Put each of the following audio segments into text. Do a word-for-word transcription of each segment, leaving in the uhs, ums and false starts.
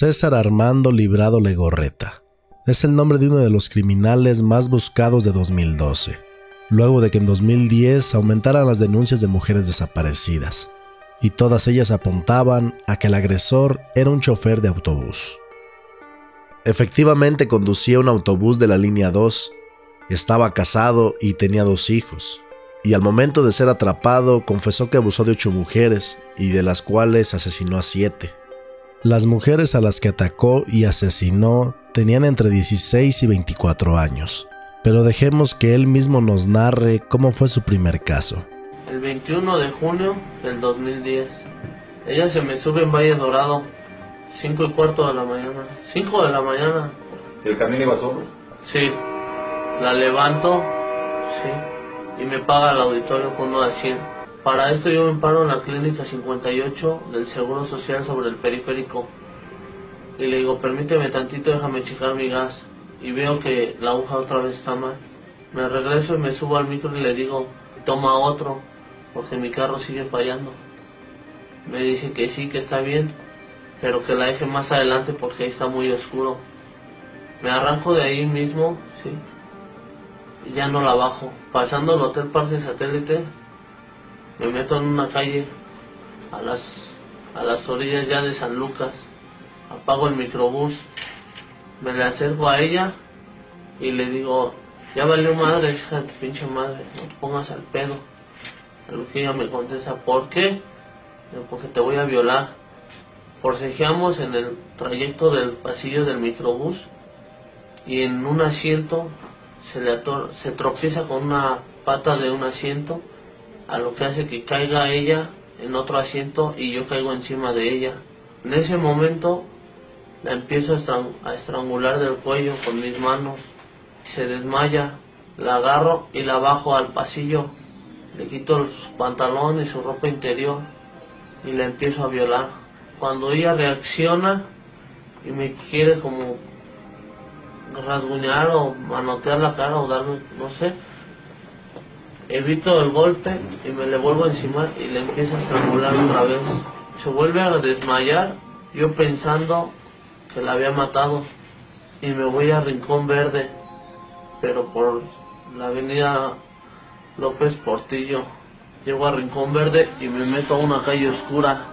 César Armando Librado Legorreta. Es el nombre de uno de los criminales más buscados de dos mil doce, luego de que en dos mil diez aumentaran las denuncias de mujeres desaparecidas, y todas ellas apuntaban a que el agresor era un chofer de autobús. Efectivamente conducía un autobús de la línea dos, estaba casado y tenía dos hijos, y al momento de ser atrapado confesó que abusó de ocho mujeres y de las cuales asesinó a siete. Las mujeres a las que atacó y asesinó tenían entre dieciséis y veinticuatro años, pero dejemos que él mismo nos narre cómo fue su primer caso. El veintiuno de junio del dos mil diez, ella se me sube en Valle Dorado, cinco y cuarto de la mañana, cinco de la mañana. ¿Y el camión iba solo? Sí, la levanto, sí, y me paga el auditorio con uno de cien. Para esto yo me paro en la Clínica cincuenta y ocho del Seguro Social sobre el Periférico. Y le digo, permíteme tantito, déjame checar mi gas. Y veo que la aguja otra vez está mal. Me regreso y me subo al micro y le digo, toma otro, porque mi carro sigue fallando. Me dice que sí, que está bien, pero que la deje más adelante porque ahí está muy oscuro. Me arranco de ahí mismo, sí, y ya no la bajo. Pasando el Hotel Parque de Satélite, me meto en una calle a las, a las orillas ya de San Lucas. Apago el microbús, me le acerco a ella y le digo, ya valió madre, hija de tu pinche madre, no te pongas al pedo. A lo que ella me contesta, ¿por qué? Porque te voy a violar. Forcejeamos en el trayecto del pasillo del microbús y en un asiento se, le ator se tropieza con una pata de un asiento, a lo que hace que caiga ella en otro asiento y yo caigo encima de ella. En ese momento la empiezo a, estrang a estrangular del cuello con mis manos. Se desmaya, la agarro y la bajo al pasillo. Le quito los pantalones y su ropa interior y la empiezo a violar. Cuando ella reacciona y me quiere como rasguñar o manotear la cara o darme, no sé, evito el golpe y me le vuelvo a encimar y le empiezo a estrangular otra vez. Se vuelve a desmayar, yo pensando que la había matado, y me voy a Rincón Verde, pero por la avenida López Portillo. Llego a Rincón Verde y me meto a una calle oscura,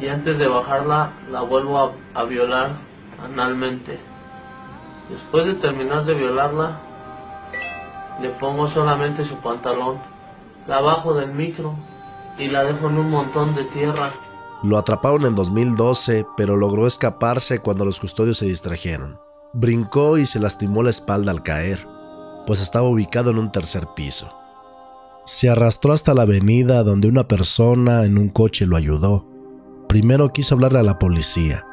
y antes de bajarla la vuelvo a, a violar analmente. Después de terminar de violarla, le pongo solamente su pantalón, la bajo del micro y la dejo en un montón de tierra. Lo atraparon en dos mil doce, pero logró escaparse cuando los custodios se distrajeron. Brincó y se lastimó la espalda al caer, pues estaba ubicado en un tercer piso. Se arrastró hasta la avenida donde una persona en un coche lo ayudó. Primero quiso hablarle a la policía,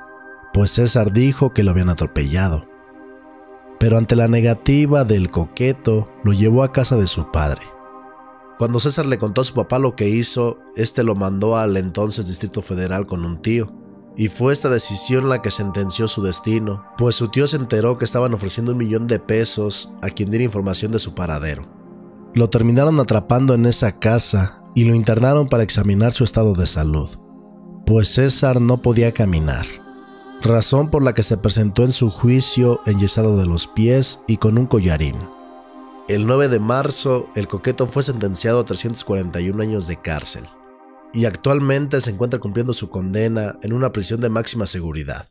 pues César dijo que lo habían atropellado. Pero ante la negativa del coqueto, lo llevó a casa de su padre. Cuando César le contó a su papá lo que hizo, este lo mandó al entonces Distrito Federal con un tío, y fue esta decisión la que sentenció su destino, pues su tío se enteró que estaban ofreciendo un millón de pesos a quien diera información de su paradero. Lo terminaron atrapando en esa casa y lo internaron para examinar su estado de salud, pues César no podía caminar, razón por la que se presentó en su juicio enyesado de los pies y con un collarín. El nueve de marzo, el coqueto fue sentenciado a trescientos cuarenta y uno años de cárcel y actualmente se encuentra cumpliendo su condena en una prisión de máxima seguridad.